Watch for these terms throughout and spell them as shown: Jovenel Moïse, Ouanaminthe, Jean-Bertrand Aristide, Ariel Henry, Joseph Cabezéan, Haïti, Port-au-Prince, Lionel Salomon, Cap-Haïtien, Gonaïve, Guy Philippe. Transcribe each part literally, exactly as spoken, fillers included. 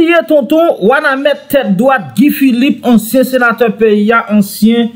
lié tonton Ouanaminthe tête droite Guy Philippe, ancien sénateur P I A, ancien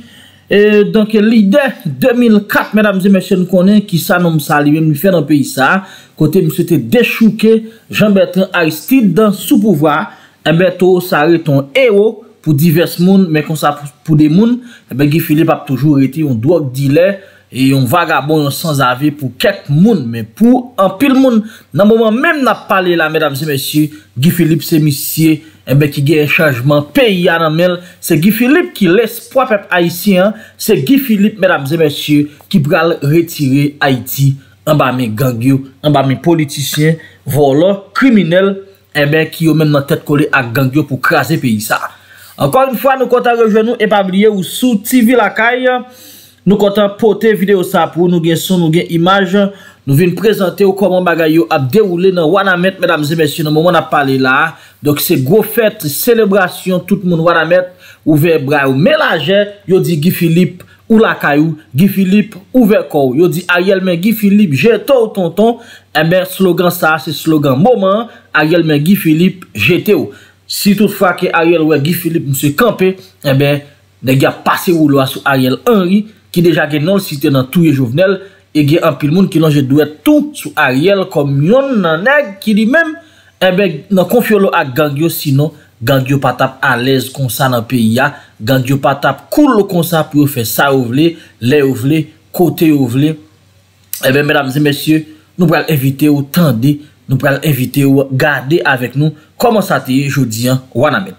euh, donc leader deux mille quatre, mesdames et messieurs, nous connaissons qui ça nomme ça lui-même lui fait dans le pays ça, côté monsieur était déchouqué Jean-Bertrand Aristide dans sous pouvoir, et bientôt ça est ton héros pour divers monde, mais comme ça pour des monde, ben Guy Philippe a toujours été un drogue dealer et un vagabond sans avis pour quelques monde, mais pour un pile monde dans moment même n'a parlé là, mesdames et messieurs, Guy Philippe c'est monsieur et ben qui gagne changement pays à Namel, c'est Guy Philippe qui l'espoir peuple haïtien, c'est Guy Philippe, mesdames et messieurs, qui pral retirer Haïti en bas mes gangs, en bas mes politiciens, voleurs, criminels, et ben qui ont même dans tête collée à gangs pour craser pays ça. Encore une fois, nous comptons rejoindre et pas oublier ou sous T V la caille. Nous comptons porter vidéo ça pour nous gain son, nous gain image. Nous venons présenter comment bagay yo a déroulé dans Ouanaminthe, mesdames et messieurs, dans le moment on a parlé là. Donc c'est gros fête, célébration, tout le monde Ouanaminthe, ouvert bras ou mélanger, yo dit Guy Philippe ou la caillou, Guy Philippe ouvert corps. Yo dit Ariel mais Guy Philippe, jete ou tonton. Et bien slogan ça, c'est slogan moment, Ariel mais Guy Philippe, jete ou. Si toutefois que Ariel ou Guy Philippe monsieur campé, eh bien, les gars passé ou loi sur Ariel Henry, qui déjà gen non cité dans tout les Jovenel, et gen un pile monde qui longe doit tout sur Ariel comme yon nan nèg qui lui-même, eh bien, nan confio lo à gangio, sinon, gangio pas tap à l'aise comme ça dans le pays, gangio pas tap cool comme ça pour faire ça ou vle, les ou vle, côté ou vle. Eh bien, mesdames et messieurs, nous pral inviter ou tendez. Nous pouvons inviter ou garder avec nous comment ça te est aujourd'hui en Ouanaminthe.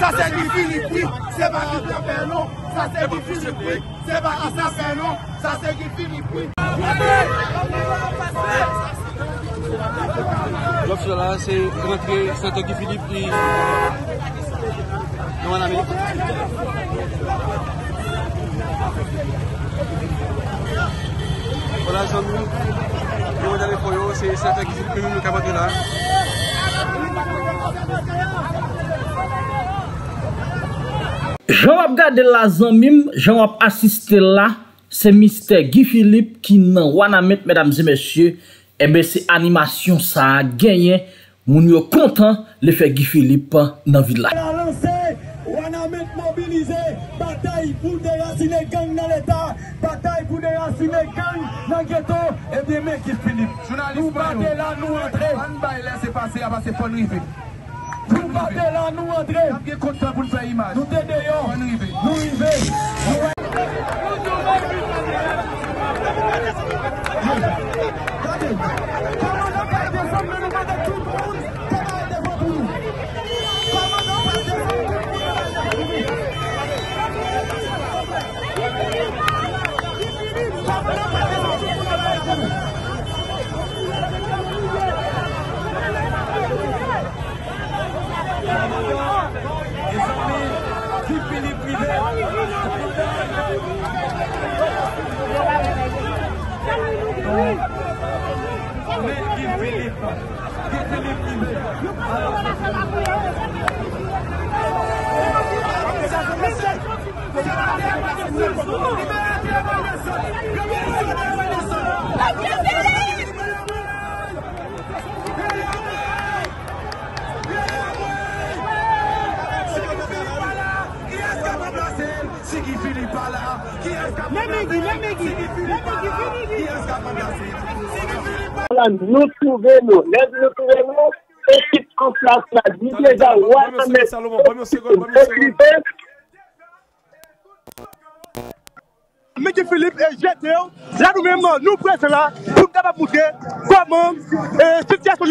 Ça c'est Guy Philippe, c'est pas Guy Philippe, non, ça c'est Guy Philippe, c'est pas assassin, non, ça c'est Guy Philippe. L'autre là, c'est rentré Saint Guy Philippe qui. Non, ami. Voilà, j'en ai. Nous, on a les foyers, c'est Saint Guy Philippe qui nous capte là. J'en ai gardé la zanmim, j'en ai assisté là, c'est Mister Guy Philippe qui n'en Ouanaminthe, mesdames et messieurs, et bien c'est animation ça a gagné, moun yo content le fait Guy Philippe dans villa. Ouanaminthe mobilisé, bataille pour déraciner gang dans l'État, bataille pour déraciner gang dans le ghetto, et bien mec Guy Philippe, nous battez là, nous entrez, on baille laisser passer à passer pour nous. Nous partons là, nous entrons. Nous content pour faire image. Nous t'aidons. Nous arrivons. Nous arrivons. Voilà, nous trouvons nous, nous trouvons nous. Équipe conférence là, dis déjà Ouanaminthe. Salomon, première seconde, première seconde. Mais Guy Philippe est jeté, là nous-mêmes, nous pressons là, nous devons montrer comment la situation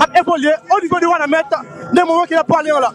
a évolué au niveau de Ouanaminthe, des moments qu'il a parlé là.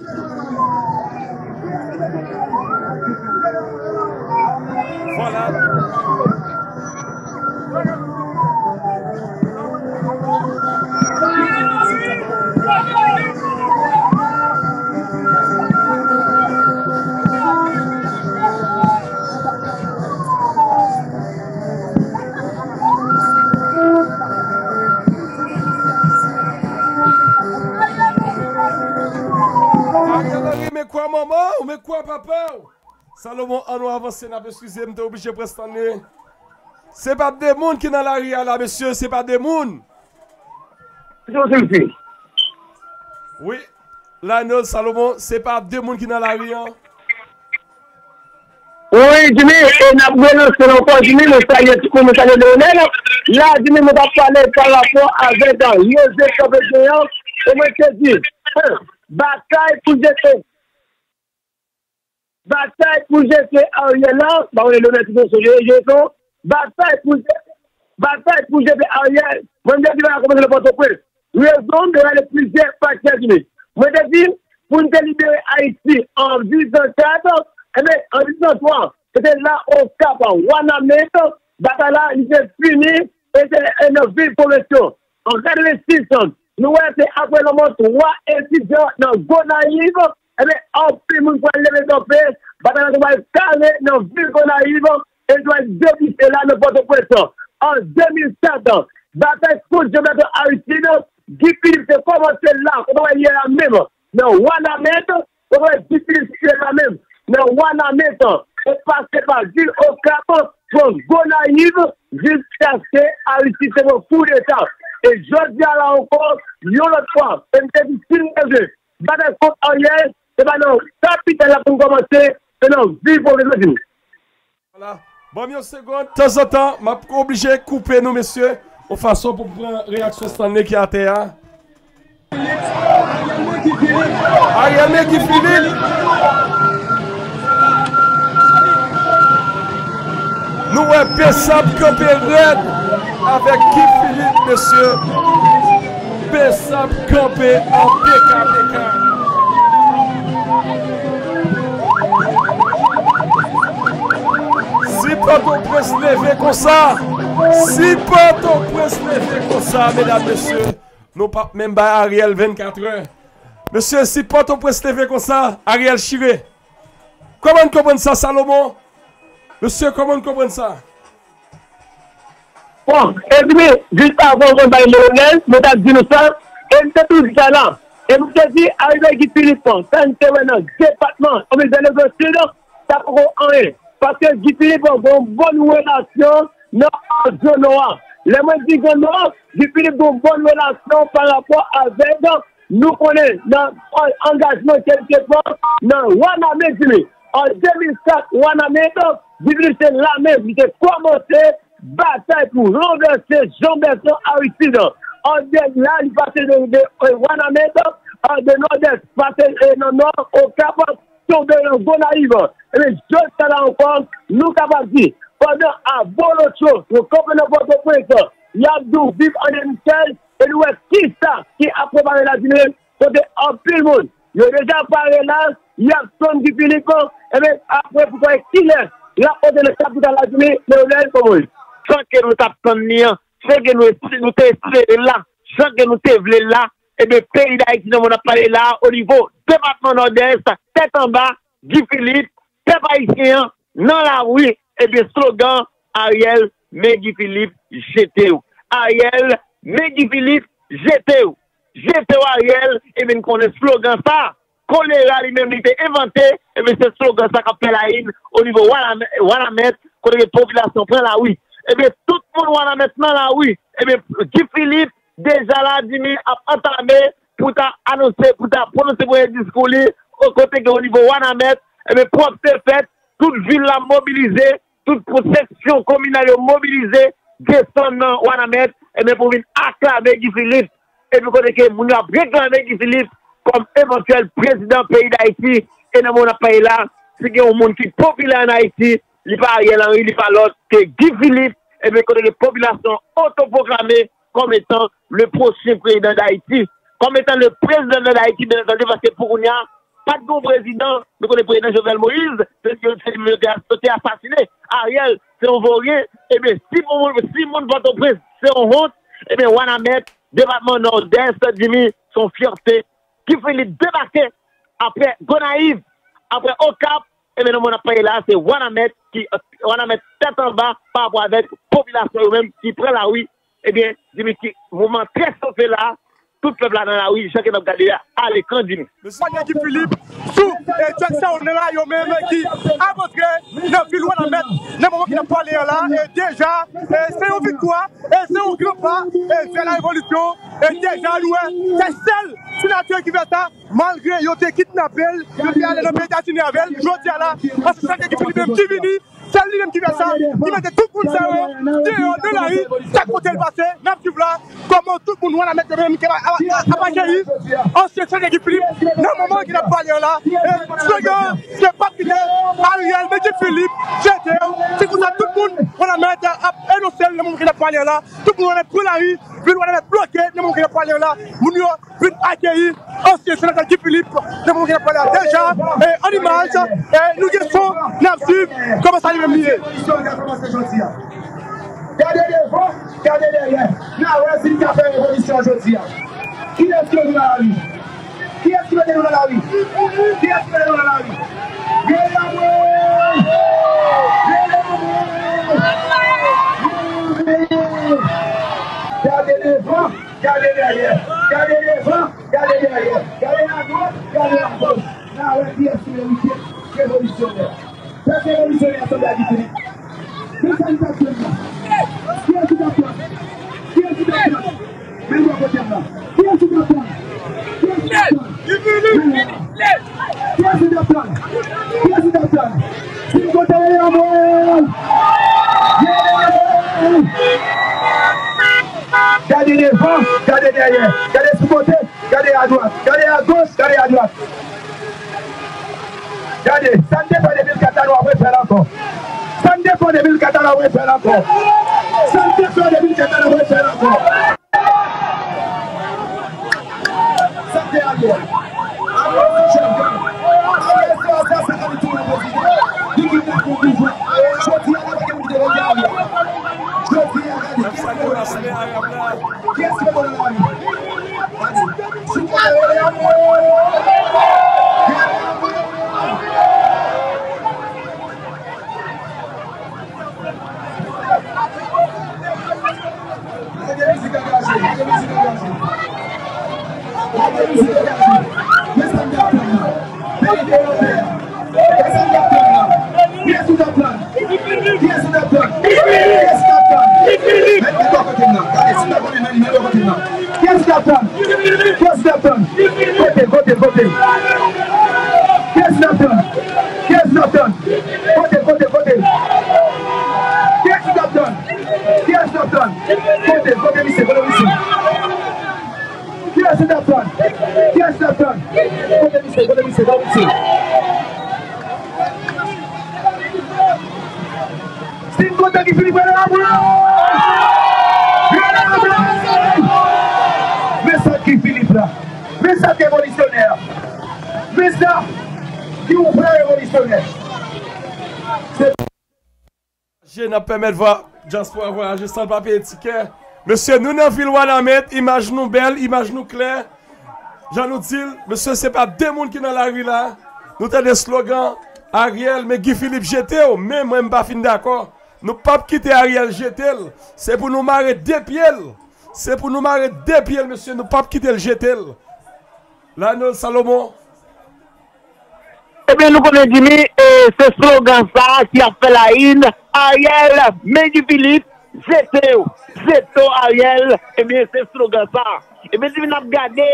Salomon, on va avancer, excusez moi, je suis obligé de prestaner. Ce n'est pas des gens qui sont dans la rue, là, monsieur, ce n'est pas des gens. Oui, Lionel Salomon, ce n'est pas des gens qui sont dans la rue. Oui, Jimmy, on a besoin de encore, Jimmy, le salaire du commissaire de l'honneur. Là, Jimmy, on va parler par rapport avec un Joseph Cabezéan. Et moi, je te dis, bataille pour Joseph. Bataille pour G C Ariel là, on est le maître de ce bataille pour bataille pour G C Ariel, moi je dis là comment le porte-presse. Raison de la plusieurs facteurs unis. Moi je dis, pour nous délibérer Haïti en dix-neuf cent quatre, mais en dix-neuf cent trois, c'était là au Cap Ouanaminthe, bataille là, il s'est fini, et c'est une ville convention. En quatre-vingt-six, nous avons après le monde trois étudiants dans Gonaïve. Et bien, en plus, nous pouvons lever nos fesses, parce que nous allons caler nos villes qu'on arrive, et nous allons débuter là, nos porte-presse. En deux mille sept, bataille pour Jean-Bertrand Aristide, Guy Philippe s'est commencé là, on va y aller la même. Dans Ouanaminthe, on va Guy Philippe s'est la même. Dans Ouanaminthe, on passe par ville au Cap, from Gonaïve, jusqu'à ce que Aristide se fasse pour l'État. Et je dis à la encore, il y a l'autre fois, c'est une petite bataille contre Ariel. C'est pas non, capital là pour commencer, c'est non, vive pour les autres. Voilà, bon, une seconde, de temps en temps, je suis obligé de couper nous, messieurs, en façon pour prendre une réaction cette année qui a été. Ariel Henry qui finit. Nous, on est P S A P Campé Red avec Guy Philippe, messieurs. P S A P Campé en P K P K. Si pas ton presse levé comme ça, si pas ton presse levé comme ça, mesdames, messieurs, nous pas même pas Ariel vingt-quatre heures. Monsieur, si pas ton presse levé comme ça, Ariel chiré. Comment on comprend ça, Salomon? Monsieur, comment on comprend ça? Bon, et juste avant qu'on va le Lionel, nous avons dit nous ça, et c'est tout ça là. Et vous avez dit, arrivé Guy Philippe, quand c'est maintenant, département, on est dans le sud, ça prend rien. Parce que Guy Philippe a une bonne relation dans la zone noire. Les gens disent que non, Guy Philippe a une bonne relation par rapport avec nous connaissons dans l'engagement quelquefois dans Ouanaminthe. En deux mille sept, Ouanaminthe, Guy Philippe c'est la même, il a commencé bataille pour renverser Jean-Bertrand Aristide. En dessous, là, il passait de Ouanaminthe, en nord-est, il passait de nord au Cap, tombé dans Gonaïve. Et je sais là encore, nous capables de dire, pendant un bon autre chose, nous comprenons votre présence, il y a nous vivre en deux mille seize, et nous sommes qui ça qui a préparé la dîner, c'était en plus monde. Il y a déjà parlé là, il y a son du Philippe, et bien après, vous voyez qui l'est, là, on est le capital de la dîner, mais on est comme lui. Sans que nous t'apprenions, c'est que nous t'es là, sans que nous t'es là, et bien, pays d'Haïti, nous avons parlé là, au niveau département nord-est, tête en bas, Guy Philippe, peuple haïtien, dans la rue, et bien, slogan, Ariel, mais Guy Philippe, jetez-vous. Ariel, mais Guy Philippe, jetez-vous. Jetez-vous, Ariel, et bien, qu'on ait slogan ça, choléra, lui-même, il était inventé, et bien, ce slogan ça qu'a fait la haine, au niveau Ouanaminthe, qu'on ait population, prend la rue. Et bien, tout le monde Ouanaminthe dans la rue, et bien, Guy Philippe, déjà là, Jimmy a entamé pour t'annoncer, pour t'annoncer pour les discours au côté de au niveau Ouanaminthe, et bien propre c'est fait, toute ville l'a mobilisée, toute section communale mobilisée, descendant Ouanaminthe, et bien pour venir acclamer Guy Philippe, et puis côté que nous avons réclamé Guy Philippe comme éventuel président pays d'Haïti, et dans mon pays là, c'est qu'il y a un monde qui est populaire en Haïti, il n'y a pas Ariel Henry, il n'y a pas l'autre, c'est Guy Philippe, et bien côté les populations autoproclamées comme étant le prochain président d'Haïti, comme étant le président d'Haïti, bien entendu, parce que pour nous, pas de bon président, mais qu'on est président Jovenel Moïse, c'est qu'il a été assassiné. Ariel, c'est un volé. Eh bien, si mon si vote au président, c'est une honte. Eh bien, Ouanaminthe, département nord-est, Dimi, son fierté, qui fait les débarquer après Gonaïve, après Okap, et bien, nous, on a payé là, c'est Ouanaminthe qui, Ouanaminthe tête en bas par rapport avec la population eux-mêmes qui prend la rue. Eh bien, Dimi, qui, mouvement très sauvé là, tout le peuple là dans la rue, chacun dans le cadre là, à l'écran, Dimi. Le soignant Guy Philippe, sous, et tout ça, on est là, eux-mêmes qui, à votre gré, dans le ville Ouanaminthe, dans le moment qui n'a pas l'air là, et déjà, c'est une victoire, et c'est un grand pas, et c'est la révolution, et déjà, nous, c'est celle, sénateur qui fait ça. Malgré qu'ils ont été kidnappés, ils ont été allés dans le pays avec eux, je dis à la, parce que c'est quelqu'un qui est venu, c'est lui-même qui fait ça, qui mettait tout le monde dehors de la rue, ça comptait le passé, n'a plus là, comment tout le monde va mettre le même qui a accueilli, ancien Jean-Bertrand Aristide, dans le moment qu'il a parlé là, ce gars, c'est pas qu'il est, Ariel, mais Guy Philippe, j'étais, c'est qu'on a tout le monde, on a mis à énoncer le monde qui a parlé là, tout le monde est pris la rue, puis on a bloqué le monde qui a parlé là, on a accueilli, ancien Jean-Bertrand Guy Philippe, nous avons déjà, et en image, et nous guérissons, nous comment ça lui même lié. Gardez devant, gardez derrière. Nous avons aussi fait révolution aujourd'hui. Qui est-ce qui est dans la rue? Qui est-ce qui est dans la rue? Qui est-ce qui est dans la rue? Gardez devant, gardez derrière. Gardez devant, gardez derrière. Révolutionnaire. Parce que révolutionnaire, c'est la vie. Qui est-ce qui est-ce qui apprend? Qui est-ce qui apprend? Mais moi, côté là. Qui est-ce qui apprend? Qui est-ce qui apprend? Qui est-ce qui apprend? Qui est-ce qui apprend? Qui côté là, moi? Gardez devant, gardez derrière. Gardez ce côté, gardez à droite. Gardez à gauche, gardez à droite. Regardez, ça ne dépend des villes catalanes, on va faire encore. Ça ne dépend des villes catalanes, on va faire encore. Ça ne dépend des villes catalanes, on va faire encore. Ça fait à l'heure. Après, c'est un chef-gang. Après, c'est un chef-gang, c'est un chef-gang. Du coup, on peut toujours. Je dis à la gueule de l'État. Je dis à la gueule de l'État. Qu'est-ce que vous voulez à l'État? Si vous voulez à l'État. N'a permettre de voir juste pour avoir sans papier et ticket. Monsieur, nous n'avons ville Ouanaminthe, image nous belle, image nous claire. J'en nous dis, monsieur, c'est pas deux monde qui dans la rue là. Nous avons des slogans Ariel, mais Guy Philippe G T O, même moi, je ne suis pas fin d'accord. Nous ne pouvons pas quitter Ariel G T L. C'est pour nous marrer deux pieds. C'est pour nous marrer deux pieds, monsieur. Nous ne pouvons pas quitter le G T L. L'anneau Salomon. Eh bien, nous connaissons Jimmy et ce slogan ça qui a fait la hymne. Ariel, mais Guy Philippe, G T O, G T O Ariel, eh bien, c'est slogan ça. Eh bien, si vous regardez,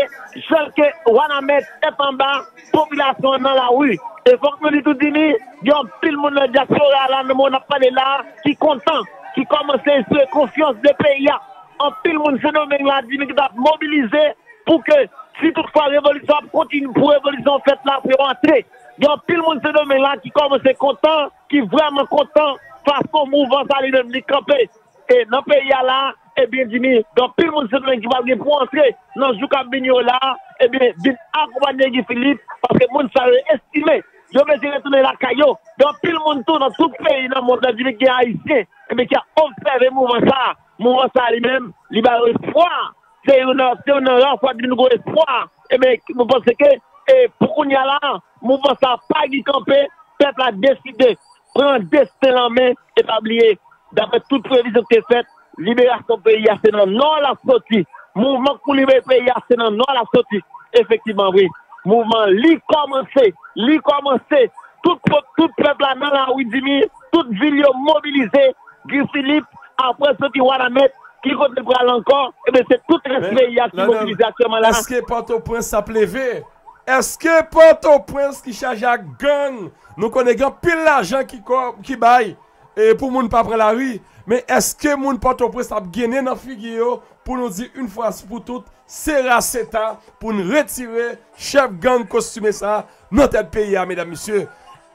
chaque Ouanaminthe est en bas, population dans la rue. Et il faut que nous disions tout, il y a un pile monde de diaspora là, le monde n'a pas de là, qui est content, qui commence à se confiance des pays. Un pile monde phénomène là, qui va mobiliser pour que, si toutefois la révolution continue, pour la révolution faite là, pour rentrer. Il y a un pile monde phénomène là, qui commence à être content, qui est vraiment content. Façon mouvement, ça lui donne des campés. Et dans le pays là, eh bien, Jimmy, dans le monde qui va venir pour entrer dans le jour là, eh bien, accompagner Guy Philippe, parce que le monde s'est estimé Yo désire retourner la caillou. Dans tout le monde, dans tout le pays, dans le monde, dans le haïtien, mais qui a observé le mouvement ça. Le mouvement ça lui-même, il va espoir. C'est une renfort de nouveau espoir. Et bien, je pense que pour qu'on y a là, le mouvement ça n'a pas été campé. Le peuple a décidé, prendre destin en main et pas oublier. D'après toute prévision qui est faite, libération pays, c'est dans non la sortie. Mouvement pour libérer le pays, c'est dans non la sortie. Effectivement, oui. Mouvement, lui commencer, lui commencer. Tout, tout peuple là, dans la Ouidimi, toute ville mobilisée, Guy Philippe, après ce qui Ouanaminthe, qui compte le bras encore, et bien c'est tout le pays qui mobilise actuellement là. Est-ce que Port-au-Prince a plevé? Est-ce que Port-au-Prince qui charge à gang, nous connaissons pile l'argent qui, qui baille? Et pour moun pas prendre la rue, mais est-ce que moun Port-au-Prince a gagné dans figure pour nous dire une fois pour toutes, c'est Raceta pour nous retirer chef gang costumé ça dans tel pays, mesdames, messieurs.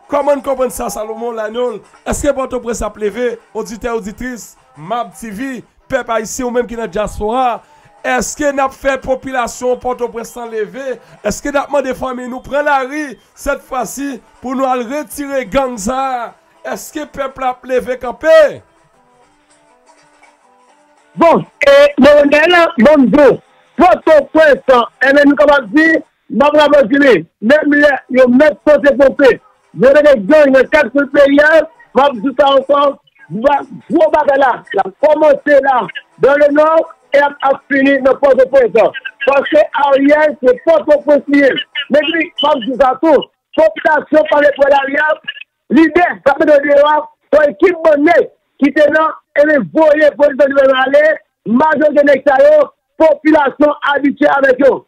Comment nous comprenons ça, Salomon Lanol? Est-ce que Port-au-Prince a plevé, auditeur, auditrice, M A B T V, peuple haïtien ou même qui n'a diaspora? Est-ce que n'a fait population Port-au-Prince enlever? Est-ce que n'a demandé famille nous prend la rue cette fois-ci pour nous retirer gang ça? Est-ce que le peuple a levé campé? Bon, et Léonel, bonjour. Port-au-Prince, et même comme on dit, Mme Vladimir, même les gens qui sont développés, les gens qui ont quatre pays, comme tout ça encore, gros bagage là, la commencé là, dans le nord, et a fini dans Port-au-Prince. Parce que Ariel, c'est Port-au-Prince. Mais lui, comme tout ça, tout, population par les polariens, l'idée, ça peut donner pour l'équipe monnaie qui était là, et voler pour les aller, majorité de l'extérieur, population habituée avec eux.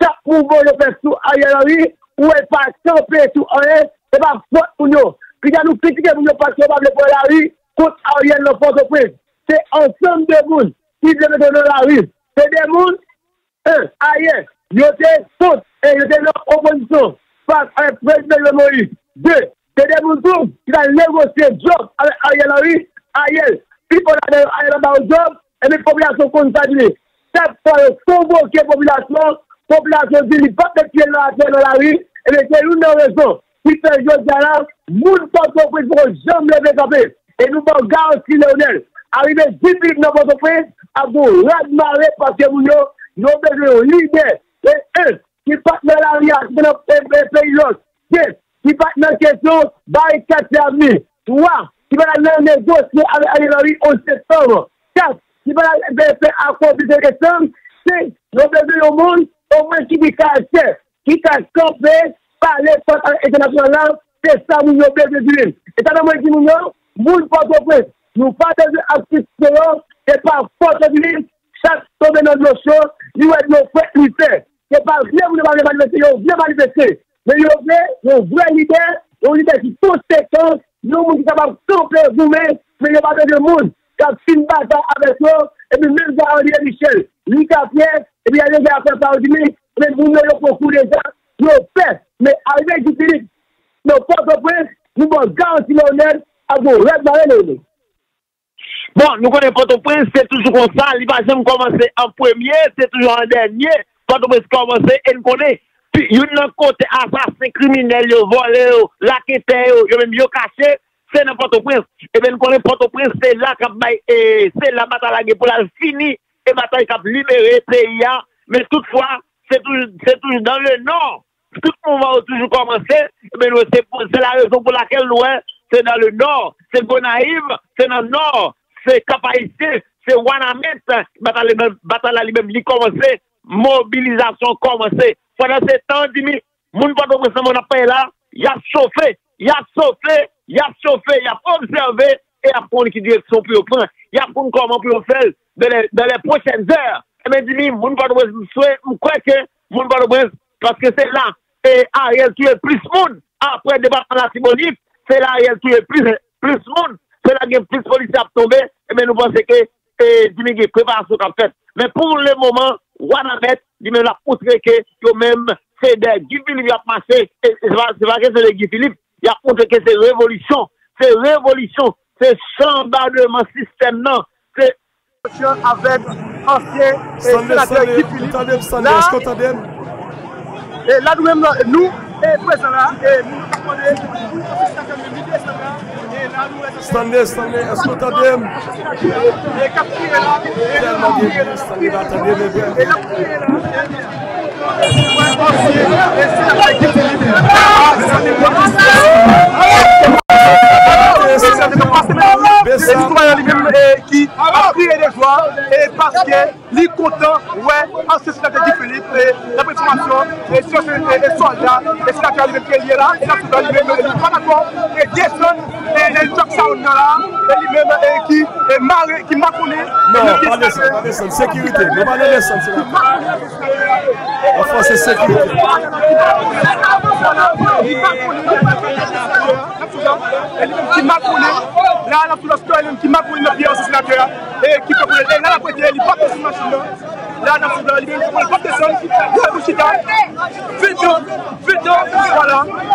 Chaque mouvement de fait sous Ariel Henry, ou est pas campé sous Ariel, c'est pas faute pour nous. Puis nous critiquer pour nous parce qu'on va pour la rue contre Ariel dans Port-au-Prince. C'est ensemble de monde qui devait donner la rue. C'est des monde, eux, Ariel, ils étaient contre et ils étaient en opposition face à un président de Moïse. Deux, c'est des moutons qui ont négocié job avec Ariel Henry, Ariel, puis on a Ariel job, et les populations contaginées. Chaque fois, ils convoquent la population, la population dit qu'ils ne peuvent pas être dans la rue, et c'est une raison. Si c'est un jour de la rue, nous ne pouvons pas comprendre, jamais les décapés. Et nous avons garanti Léonel. Arrivé dix minutes dans votre pays, à vous redmarrer parce que nous avons besoin de l'idée. Et eux, qui partent dans la rue, qui partent dans les pays l'autre. Qui va dans question, barricade et avenir. Trois, qui va dans les dossiers avec Ariel Henry en septembre. Quatre, qui va dans les accords de décembre. Cinq, nous devons au monde, au moins qui dit caractère, qui t'a campé par les forces internationales, c'est ça nous devons besoin. Et ça, nous dit, nous, nous, Port-au-Prince, nous partons de l'artiste, c'est pas force de l'île, chaque tombée dans nos choses, nous sommes nos frères, nous sommes. C'est pas rien, vous ne pouvez pas manifester, vous ne pouvez pas manifester. Mais il y a un vrai leader, un leader qui conséquent, nous sommes capables de compléter nous-mêmes, mais il n'y a pas de monde qui a fait une bataille avec nous, et puis même dans Ariel Michel, lui qui a fait, et puis il y a des gens qui ont fait mais nous n'avons pas beaucoup de gens, nous avons fait, mais avec Guy Philippe, nos Port-au-Prince, nous avons garanti l'honneur à vous redémarrer l'honneur. Bon, nous connaissons Port-au-Prince, c'est toujours comme ça, il va jamais commencer en premier, c'est toujours en dernier, Port-au-Prince commence et nous connaissons. Yon nan kote assassin criminel, yo volé, lakete, yo même yo caché, c'est dans Port-au-Prince. Et bien, nous connaissons Port-au-Prince, c'est là qu'a et c'est la bataille pour la fini, et bataille qu'a libéré pays. Mais toutefois, c'est toujours dans le nord. Tout le monde a toujours commencé, mais c'est la raison pour laquelle nous, c'est dans le nord, c'est Gonaïve, c'est dans le nord, c'est Cap-Haïtien, c'est Ouanaminthe, bataille lui-même, il commencé, mobilisation commencée. Pendant ces temps, dix mille, moun Port-au-Prince, mon appel là, il a chauffé, il a chauffé, il a chauffé, il a observé, et il a pris qui direction pour prendre. Il a pris comment pour faire dans les prochaines heures. Et bien, dix mille, moun Port-au-Prince, je crois que moun Port-au-Prince, parce que c'est là, et Ariel qui est plus moun, après le débat de la Tibonite, c'est là, Ariel qui est plus moun, c'est là qu'il y a plus de police à tomber, et bien, nous pensons que dix mille, il prépare ce qu'on fait. Mais pour le moment, Ouanaminthe, il me l'a montré que même c'est des Guy Philippe qui a passé, c'est pas que c'est des Guy Philippe, il a montré que c'est révolution, c'est révolution, c'est chambardement système, non, c'est avec ancien sénateur Guy Philippe. Et là, nous, nous, et présent là, et nous, Standez, standez, est-ce que vous attendez? Les citoyens qui a crié des joies et parce que les contents, ouais, ancien sénateur Guy Philippe, la présentation, les soldats, les sénateurs lui-même qui est là, et la soldats lui-même qui est pas d'accord, et Jason, et les Jack Sound là, et lui-même qui est marré, qui m'a connu. Non, pas descendre, pas descendre, sécurité, ne pas descendre, c'est la France est sécurité. Qui m'a connu, là, la soldats qui m'a pris le pied au sénateur et qui peut brûler là la poitrine, il porte sur machine là dans le il porte des sons, il porte des chita, vite, vite, voilà,